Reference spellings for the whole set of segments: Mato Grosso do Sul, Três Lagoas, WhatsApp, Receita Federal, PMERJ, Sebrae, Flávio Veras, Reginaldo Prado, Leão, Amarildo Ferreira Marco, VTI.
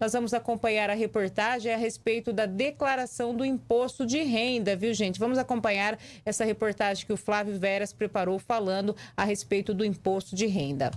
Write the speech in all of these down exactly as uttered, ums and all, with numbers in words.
Nós vamos acompanhar a reportagem a respeito da declaração do imposto de renda, viu, gente? Vamos acompanhar essa reportagem que o Flávio Veras preparou falando a respeito do imposto de renda.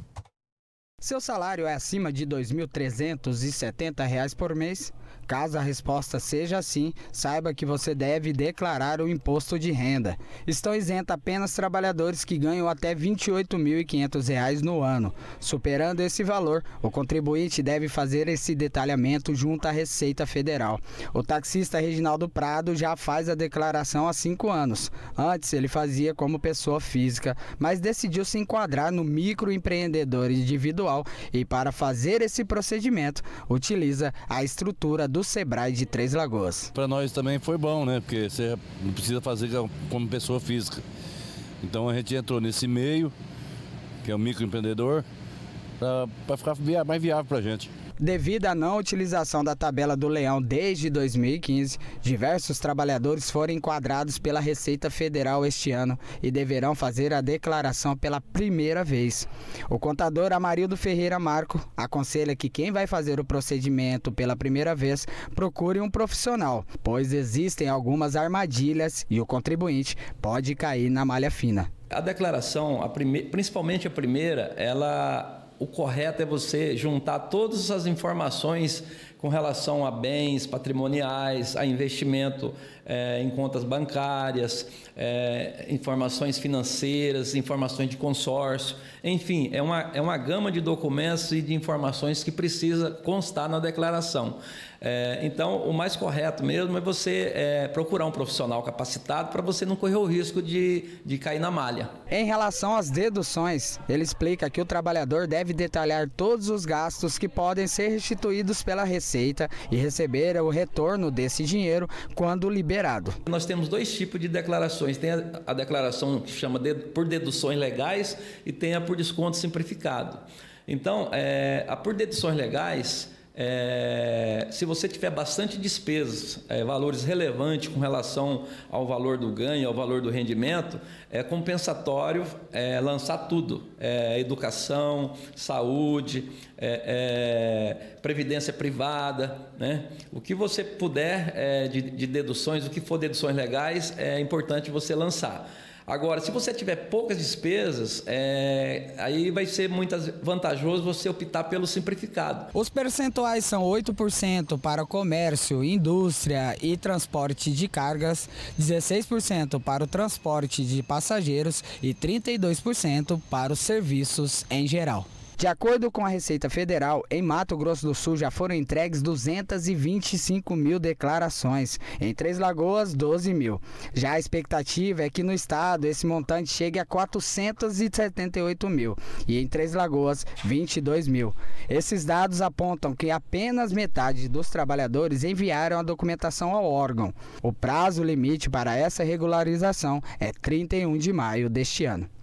Seu salário é acima de dois mil trezentos e setenta reais por mês? Caso a resposta seja sim, saiba que você deve declarar o imposto de renda. Estão isentos apenas trabalhadores que ganham até vinte e oito mil e quinhentos reais no ano. Superando esse valor, o contribuinte deve fazer esse detalhamento junto à Receita Federal. O taxista Reginaldo Prado já faz a declaração há cinco anos. Antes ele fazia como pessoa física, mas decidiu se enquadrar no microempreendedor individual. E para fazer esse procedimento, utiliza a estrutura do Sebrae de Três Lagoas. Para nós também foi bom, né? Porque você não precisa fazer como pessoa física. Então a gente entrou nesse meio, que é o microempreendedor, para ficar mais viável para a gente. Devido à não utilização da tabela do Leão desde dois mil e quinze, diversos trabalhadores foram enquadrados pela Receita Federal este ano e deverão fazer a declaração pela primeira vez. O contador Amarildo Ferreira Marco aconselha que quem vai fazer o procedimento pela primeira vez procure um profissional, pois existem algumas armadilhas e o contribuinte pode cair na malha fina. A declaração, a primeira, principalmente a primeira, ela... O correto é você juntar todas as informações com relação a bens patrimoniais, a investimento é, em contas bancárias, é, informações financeiras, informações de consórcio. Enfim, é uma, é uma gama de documentos e de informações que precisa constar na declaração. É, então, o mais correto mesmo é você é, procurar um profissional capacitado para você não correr o risco de, de cair na malha. Em relação às deduções, ele explica que o trabalhador deve detalhar todos os gastos que podem ser restituídos pela Receita e receber o retorno desse dinheiro quando liberado. Nós temos dois tipos de declarações. Tem a, a declaração que chama de, por deduções legais e tem a por desconto simplificado. Então, é, a por deduções legais... É, se você tiver bastante despesas, é, valores relevantes com relação ao valor do ganho, ao valor do rendimento, é compensatório é, lançar tudo, é, educação, saúde, é, é, previdência privada, né? O que você puder é, de, de deduções, o que for deduções legais, é importante você lançar. Agora, se você tiver poucas despesas, é, aí vai ser muito vantajoso você optar pelo simplificado. Os percentuais são oito por cento para comércio, indústria e transporte de cargas, dezesseis por cento para o transporte de passageiros e trinta e dois por cento para os serviços em geral. De acordo com a Receita Federal, em Mato Grosso do Sul já foram entregues duzentas e vinte e cinco mil declarações, em Três Lagoas, doze mil. Já a expectativa é que no estado esse montante chegue a quatrocentos e setenta e oito mil e em Três Lagoas, vinte e dois mil. Esses dados apontam que apenas metade dos trabalhadores enviaram a documentação ao órgão. O prazo limite para essa regularização é trinta e um de maio deste ano.